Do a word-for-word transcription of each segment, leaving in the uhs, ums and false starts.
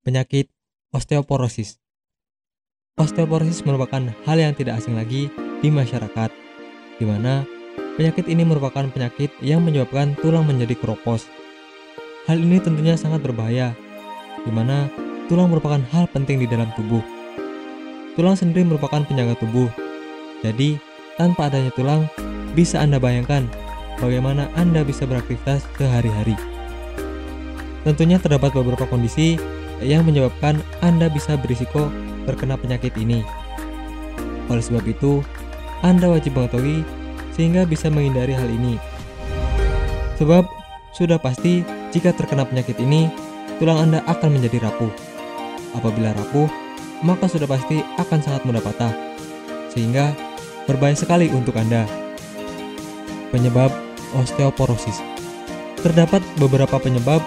penyakit osteoporosis. Osteoporosis merupakan hal yang tidak asing lagi di masyarakat, di mana penyakit ini merupakan penyakit yang menyebabkan tulang menjadi keropos. Hal ini tentunya sangat berbahaya, di mana tulang merupakan hal penting di dalam tubuh. Tulang sendiri merupakan penjaga tubuh, jadi tanpa adanya tulang, bisa Anda bayangkan bagaimana Anda bisa beraktivitas sehari-hari. Tentunya terdapat beberapa kondisi yang menyebabkan Anda bisa berisiko terkena penyakit ini. Oleh sebab itu, Anda wajib mengetahui sehingga bisa menghindari hal ini. Sebab, sudah pasti jika terkena penyakit ini, tulang Anda akan menjadi rapuh. Apabila rapuh, maka sudah pasti akan sangat mudah patah, sehingga berbahaya sekali untuk Anda. Penyebab osteoporosis. Terdapat beberapa penyebab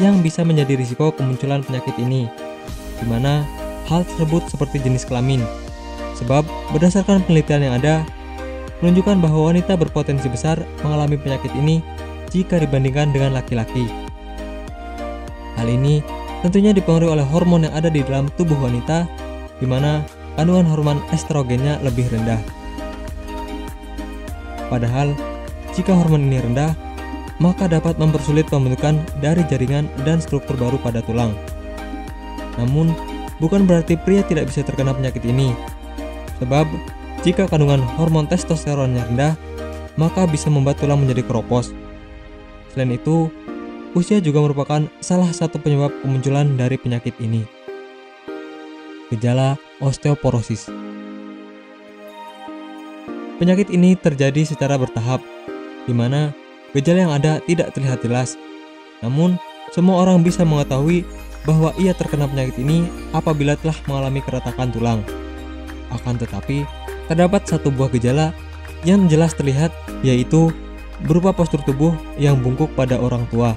yang bisa menjadi risiko kemunculan penyakit ini, di mana hal tersebut seperti jenis kelamin. Sebab berdasarkan penelitian yang ada, menunjukkan bahwa wanita berpotensi besar mengalami penyakit ini jika dibandingkan dengan laki-laki. Hal ini tentunya dipengaruhi oleh hormon yang ada di dalam tubuh wanita, di mana kandungan hormon estrogennya lebih rendah. Padahal, jika hormon ini rendah, maka dapat mempersulit pembentukan dari jaringan dan struktur baru pada tulang. Namun, bukan berarti pria tidak bisa terkena penyakit ini. Sebab, jika kandungan hormon testosteronnya rendah, maka bisa membuat tulang menjadi keropos. Selain itu, usia juga merupakan salah satu penyebab kemunculan dari penyakit ini. Gejala osteoporosis. Penyakit ini terjadi secara bertahap, di mana gejala yang ada tidak terlihat jelas. Namun, semua orang bisa mengetahui bahwa ia terkena penyakit ini apabila telah mengalami keretakan tulang. Akan tetapi, terdapat satu buah gejala yang jelas terlihat, yaitu berupa postur tubuh yang bungkuk pada orang tua.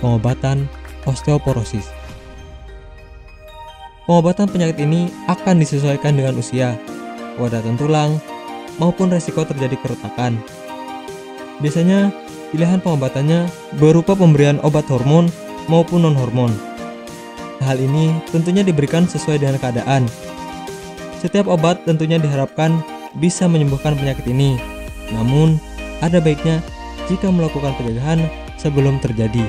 Pengobatan osteoporosis. Pengobatan penyakit ini akan disesuaikan dengan usia, wadatan tulang, maupun resiko terjadi keretakan. Biasanya, pilihan pengobatannya berupa pemberian obat hormon maupun non-hormon. Hal ini tentunya diberikan sesuai dengan keadaan. Setiap obat tentunya diharapkan bisa menyembuhkan penyakit ini. Namun, ada baiknya jika melakukan pencegahan sebelum terjadi.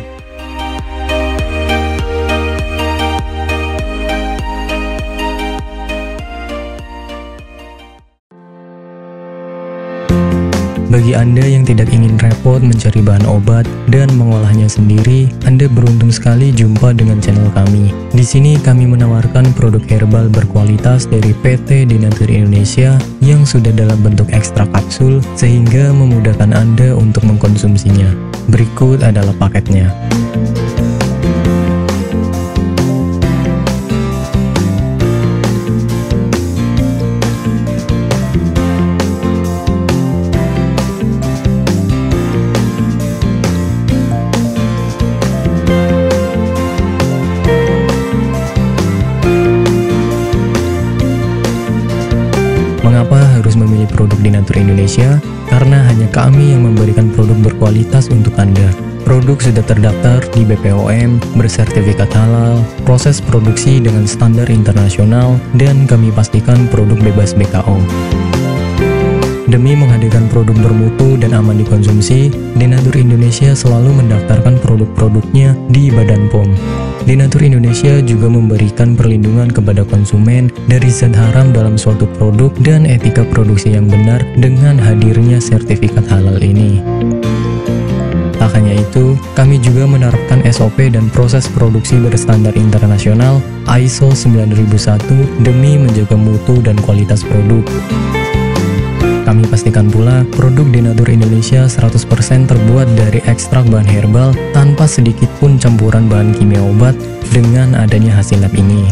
Bagi Anda yang tidak ingin repot mencari bahan obat dan mengolahnya sendiri, Anda beruntung sekali jumpa dengan channel kami. Di sini kami menawarkan produk herbal berkualitas dari P T DeNature Indonesia yang sudah dalam bentuk ekstrak kapsul sehingga memudahkan Anda untuk mengkonsumsinya. Berikut adalah paketnya. Indonesia, karena hanya kami yang memberikan produk berkualitas untuk Anda. Produk sudah terdaftar di B P O M, bersertifikat halal, proses produksi dengan standar internasional, dan kami pastikan produk bebas B K O. Demi menghadirkan produk bermutu dan aman dikonsumsi, DeNature Indonesia selalu mendaftarkan produk-produknya di Badan P O M. DeNature Indonesia juga memberikan perlindungan kepada konsumen dari zat haram dalam suatu produk dan etika produksi yang benar dengan hadirnya sertifikat halal ini. Tak hanya itu, kami juga menerapkan S O P dan proses produksi berstandar internasional I S O sembilan ribu satu demi menjaga mutu dan kualitas produk. Kami pastikan pula produk DeNature Indonesia seratus persen terbuat dari ekstrak bahan herbal tanpa sedikit pun campuran bahan kimia obat dengan adanya hasil lab ini.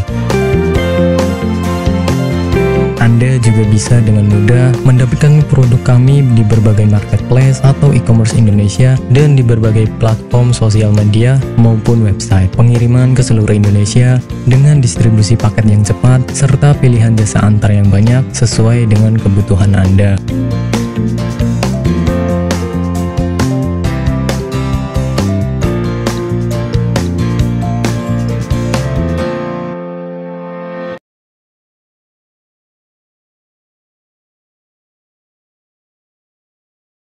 Anda juga bisa dengan mudah mendapatkan produk kami di berbagai marketplace atau e-commerce Indonesia dan di berbagai platform sosial media maupun website. Pengiriman ke seluruh Indonesia dengan distribusi paket yang cepat serta pilihan jasa antar yang banyak sesuai dengan kebutuhan Anda.